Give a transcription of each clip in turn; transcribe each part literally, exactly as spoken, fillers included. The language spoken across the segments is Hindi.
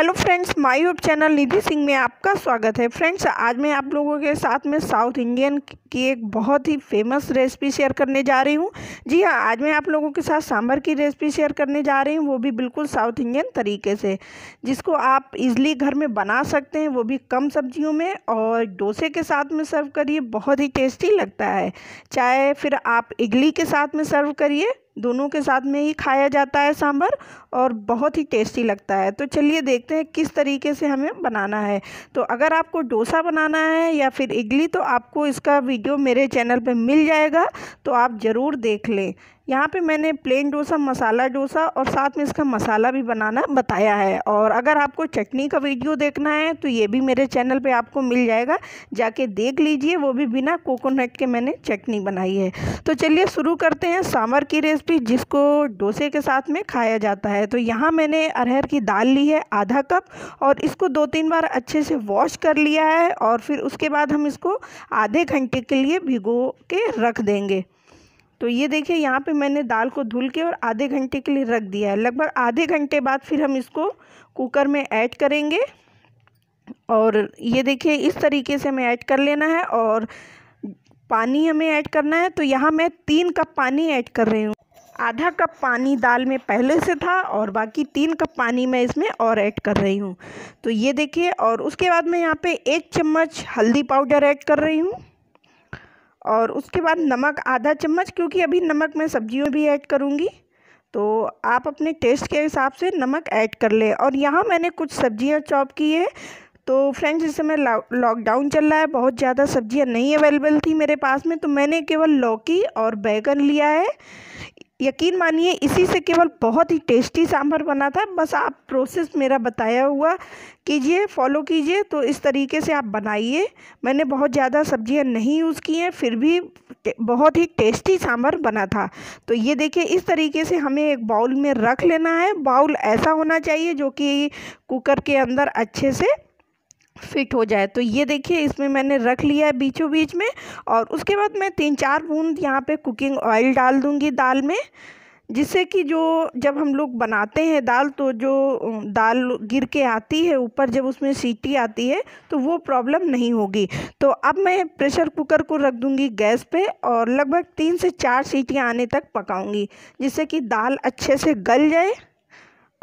Hello friends, my YouTube channel Nidhi Singh में आपका स्वागत है। फ्रेंड्स, आज मैं आप लोगों के साथ में साउथ इंडियन की एक बहुत ही फेमस रेसिपी शेयर करने जा रही हूं। जी हाँ, आज मैं आप लोगों के साथ सांभर की रेसिपी शेयर करने जा रही हूं, वो भी बिल्कुल साउथ इंडियन तरीके से, जिसको आप इजली घर में बना सकते हैं, वो भी कम सब्जियों में, और डोसे के साथ में सर्व करिए, बहुत ही टेस्टी लगता है। चाहे फिर आप इडली के साथ में सर्व करिए, दोनों के साथ में ही खाया जाता है सांभर, और बहुत ही टेस्टी लगता है। तो चलिए देखते हैं किस तरीके से हमें बनाना है। तो अगर आपको डोसा बनाना है या फिर इडली, तो आपको इसका वीडियो मेरे चैनल पे मिल जाएगा, तो आप ज़रूर देख लें। यहाँ पे मैंने प्लेन डोसा, मसाला डोसा और साथ में इसका मसाला भी बनाना बताया है। और अगर आपको चटनी का वीडियो देखना है तो ये भी मेरे चैनल पे आपको मिल जाएगा, जाके देख लीजिए, वो भी बिना कोकोनट के मैंने चटनी बनाई है। तो चलिए शुरू करते हैं सांभर की रेसिपी, जिसको डोसे के साथ में खाया जाता है। तो यहाँ मैंने अरहर की दाल ली है आधा कप, और इसको दो तीन बार अच्छे से वॉश कर लिया है, और फिर उसके बाद हम इसको आधे घंटे के लिए भिगो के रख देंगे। तो ये देखिए, यहाँ पे मैंने दाल को धुल के और आधे घंटे के लिए रख दिया है। लगभग आधे घंटे बाद फिर हम इसको कुकर में ऐड करेंगे, और ये देखिए इस तरीके से हमें ऐड कर लेना है, और पानी हमें ऐड करना है। तो यहाँ मैं तीन कप पानी ऐड कर रही हूँ। आधा कप पानी दाल में पहले से था, और बाकी तीन कप पानी मैं इसमें और ऐड कर रही हूँ। तो ये देखिए, और उसके बाद मैं यहाँ पे एक चम्मच हल्दी पाउडर ऐड कर रही हूँ, और उसके बाद नमक आधा चम्मच, क्योंकि अभी नमक मैं सब्जियों में भी ऐड करूँगी, तो आप अपने टेस्ट के हिसाब से नमक ऐड कर लें। और यहाँ मैंने कुछ सब्जियाँ चॉप की है। तो फ्रेंड्स, इस समय लॉकडाउन चल रहा है, बहुत ज़्यादा सब्जियाँ नहीं अवेलेबल थी मेरे पास में, तो मैंने केवल लौकी और बैंगन लिया है। यकीन मानिए, इसी से केवल बहुत ही टेस्टी सांभर बना था। बस आप प्रोसेस मेरा बताया हुआ कीजिए, फॉलो कीजिए, तो इस तरीके से आप बनाइए। मैंने बहुत ज़्यादा सब्जियां नहीं यूज़ की हैं, फिर भी बहुत ही टेस्टी सांभर बना था। तो ये देखिए, इस तरीके से हमें एक बाउल में रख लेना है। बाउल ऐसा होना चाहिए जो कि कुकर के अंदर अच्छे से फिट हो जाए। तो ये देखिए, इसमें मैंने रख लिया है बीचों बीच में, और उसके बाद मैं तीन चार बूंद यहाँ पे कुकिंग ऑयल डाल दूँगी दाल में, जिससे कि जो जब हम लोग बनाते हैं दाल, तो जो दाल गिर के आती है ऊपर, जब उसमें सीटी आती है, तो वो प्रॉब्लम नहीं होगी। तो अब मैं प्रेशर कुकर को रख दूँगी गैस पे, और लगभग तीन से चार सीटियाँ आने तक पकाऊँगी, जिससे कि दाल अच्छे से गल जाए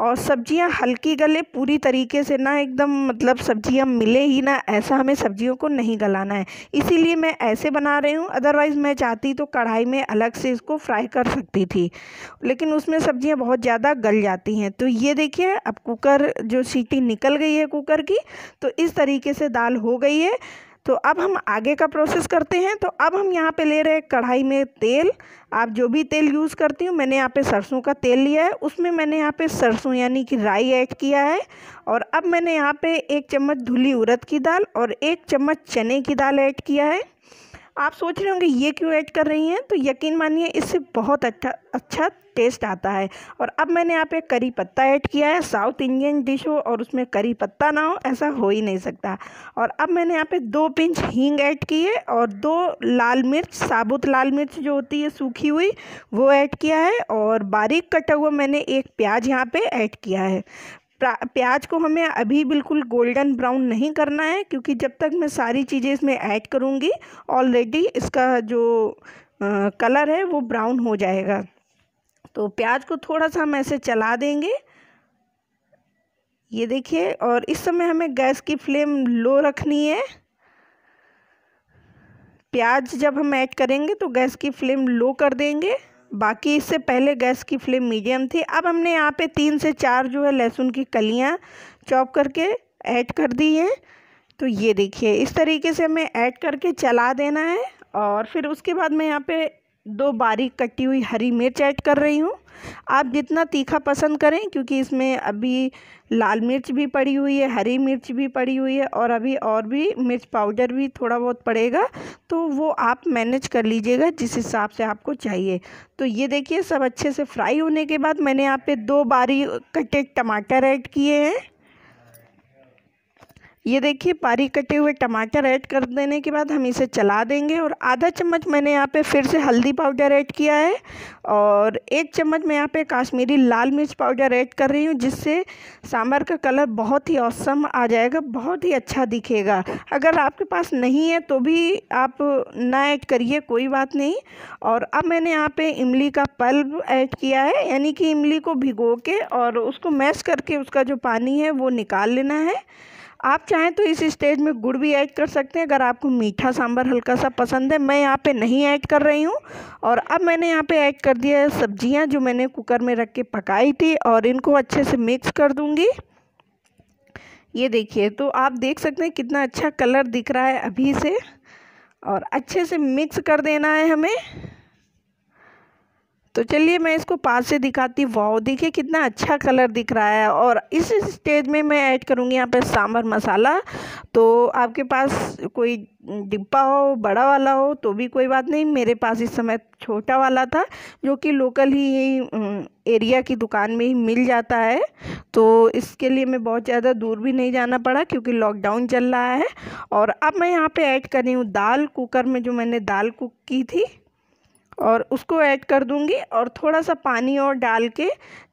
और सब्जियां हल्की गले, पूरी तरीके से ना, एकदम मतलब सब्जियां मिले ही ना, ऐसा हमें सब्जियों को नहीं गलाना है, इसीलिए मैं ऐसे बना रही हूँ। अदरवाइज़ मैं चाहती तो कढ़ाई में अलग से इसको फ्राई कर सकती थी, लेकिन उसमें सब्जियां बहुत ज़्यादा गल जाती हैं। तो ये देखिए, अब कुकर जो सीटी निकल गई है कुकर की, तो इस तरीके से दाल हो गई है। तो अब हम आगे का प्रोसेस करते हैं। तो अब हम यहाँ पे ले रहे हैं कढ़ाई में तेल। आप जो भी तेल यूज़ करती हूँ, मैंने यहाँ पे सरसों का तेल लिया है, उसमें मैंने यहाँ पे सरसों यानी कि राई ऐड किया है। और अब मैंने यहाँ पे एक चम्मच धुली उड़द की दाल और एक चम्मच चने की दाल ऐड किया है। आप सोच रहे होंगे ये क्यों ऐड कर रही हैं, तो यकीन मानिए इससे बहुत अच्छा अच्छा टेस्ट आता है। और अब मैंने यहाँ पे करी पत्ता ऐड किया है। साउथ इंडियन डिश हो और उसमें करी पत्ता ना हो, ऐसा हो ही नहीं सकता। और अब मैंने यहाँ पे दो पिंच हींग ऐड की है, और दो लाल मिर्च, साबुत लाल मिर्च जो होती है सूखी हुई, वो ऐड किया है, और बारीक कटा हुआ मैंने एक प्याज यहाँ पर ऐड किया है। प्याज को हमें अभी बिल्कुल गोल्डन ब्राउन नहीं करना है, क्योंकि जब तक मैं सारी चीज़ें इसमें ऐड करूँगी, ऑलरेडी इसका जो आ, कलर है वो ब्राउन हो जाएगा। तो प्याज को थोड़ा सा हम ऐसे चला देंगे, ये देखिए। और इस समय हमें गैस की फ्लेम लो रखनी है। प्याज जब हम ऐड करेंगे तो गैस की फ्लेम लो कर देंगे, बाकी इससे पहले गैस की फ्लेम मीडियम थी। अब हमने यहाँ पे तीन से चार जो है लहसुन की कलियाँ चॉप करके ऐड कर दी हैं। तो ये देखिए, इस तरीके से हमें ऐड करके चला देना है। और फिर उसके बाद मैं यहाँ पे दो बारीक कटी हुई हरी मिर्च ऐड कर रही हूँ। आप जितना तीखा पसंद करें, क्योंकि इसमें अभी लाल मिर्च भी पड़ी हुई है, हरी मिर्च भी पड़ी हुई है, और अभी और भी मिर्च पाउडर भी थोड़ा बहुत पड़ेगा, तो वो आप मैनेज कर लीजिएगा जिस हिसाब से आपको चाहिए। तो ये देखिए, सब अच्छे से फ्राई होने के बाद मैंने यहाँ पे दो बारीक कटे टमाटर ऐड किए हैं। ये देखिए बारी कटे हुए टमाटर ऐड कर देने के बाद हम इसे चला देंगे। और आधा चम्मच मैंने यहाँ पे फिर से हल्दी पाउडर ऐड किया है और एक चम्मच मैं यहाँ पे कश्मीरी लाल मिर्च पाउडर ऐड कर रही हूँ, जिससे सांभर का कलर बहुत ही औसम आ जाएगा, बहुत ही अच्छा दिखेगा। अगर आपके पास नहीं है तो भी आप ना ऐड करिए, कोई बात नहीं। और अब मैंने यहाँ पर इमली का पल्प ऐड किया है, यानी कि इमली को भिगो के और उसको मैश करके उसका जो पानी है वो निकाल लेना है। आप चाहें तो इस स्टेज में गुड़ भी ऐड कर सकते हैं, अगर आपको मीठा सांभर हल्का सा पसंद है। मैं यहाँ पे नहीं ऐड कर रही हूँ। और अब मैंने यहाँ पे ऐड कर दिया है सब्जियाँ जो मैंने कुकर में रख के पकाई थी, और इनको अच्छे से मिक्स कर दूँगी। ये देखिए, तो आप देख सकते हैं कितना अच्छा कलर दिख रहा है अभी से। और अच्छे से मिक्स कर देना है हमें। तो चलिए मैं इसको पास से दिखाती। वाओ, देखिए कितना अच्छा कलर दिख रहा है। और इस स्टेज में मैं ऐड करूँगी यहाँ पे सांभर मसाला। तो आपके पास कोई डिब्बा हो, बड़ा वाला हो तो भी कोई बात नहीं, मेरे पास इस समय छोटा वाला था जो कि लोकल ही एरिया की दुकान में ही मिल जाता है। तो इसके लिए मैं बहुत ज़्यादा दूर भी नहीं जाना पड़ा, क्योंकि लॉकडाउन चल रहा है। और अब मैं यहाँ पर ऐड कर रही हूँ दाल, कुकर में जो मैंने दाल कुक की थी, और उसको ऐड कर दूंगी। और थोड़ा सा पानी और डाल के,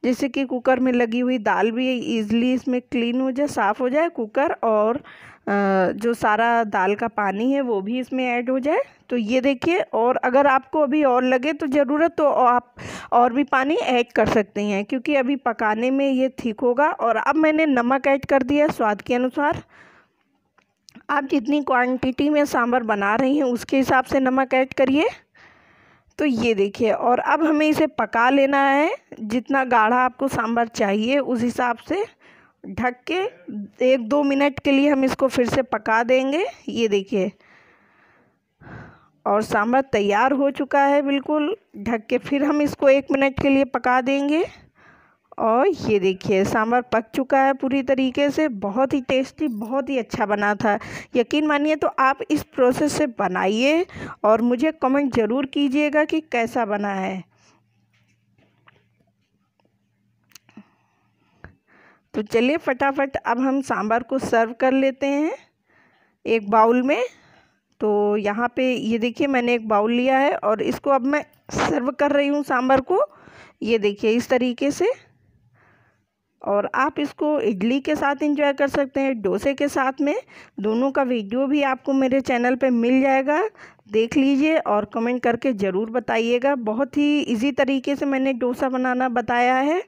जैसे कि कुकर में लगी हुई दाल भी ईज़िली इसमें क्लीन हो जाए, साफ़ हो जाए कुकर, और जो सारा दाल का पानी है वो भी इसमें ऐड हो जाए। तो ये देखिए, और अगर आपको अभी और लगे तो ज़रूरत तो आप और भी पानी ऐड कर सकती हैं, क्योंकि अभी पकाने में ये ठीक होगा। और अब मैंने नमक ऐड कर दिया स्वाद के अनुसार। आप जितनी क्वांटिटी में सांभर बना रही हैं उसके हिसाब से नमक ऐड करिए। तो ये देखिए, और अब हमें इसे पका लेना है। जितना गाढ़ा आपको सांभर चाहिए उस हिसाब से ढक के एक दो मिनट के लिए हम इसको फिर से पका देंगे। ये देखिए, और सांभर तैयार हो चुका है बिल्कुल। ढक के फिर हम इसको एक मिनट के लिए पका देंगे। और ये देखिए, सांभर पक चुका है पूरी तरीके से। बहुत ही टेस्टी, बहुत ही अच्छा बना था। यकीन मानिए, तो आप इस प्रोसेस से बनाइए और मुझे कमेंट ज़रूर कीजिएगा कि कैसा बना है। तो चलिए फटाफट अब हम सांभर को सर्व कर लेते हैं एक बाउल में। तो यहाँ पे ये देखिए, मैंने एक बाउल लिया है और इसको अब मैं सर्व कर रही हूँ सांभर को। ये देखिए इस तरीके से। और आप इसको इडली के साथ एंजॉय कर सकते हैं, डोसे के साथ में। दोनों का वीडियो भी आपको मेरे चैनल पे मिल जाएगा, देख लीजिए और कमेंट करके ज़रूर बताइएगा। बहुत ही इजी तरीके से मैंने डोसा बनाना बताया है,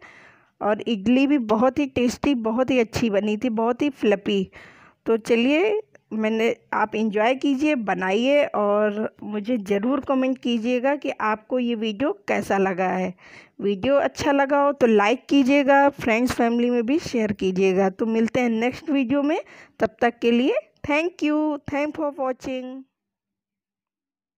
और इडली भी बहुत ही टेस्टी, बहुत ही अच्छी बनी थी, बहुत ही फ्लपी। तो चलिए मैंने आप एंजॉय कीजिए, बनाइए और मुझे ज़रूर कमेंट कीजिएगा कि आपको ये वीडियो कैसा लगा है। वीडियो अच्छा लगा हो तो लाइक कीजिएगा, फ्रेंड्स फैमिली में भी शेयर कीजिएगा। तो मिलते हैं नेक्स्ट वीडियो में, तब तक के लिए thank you, thank for watching.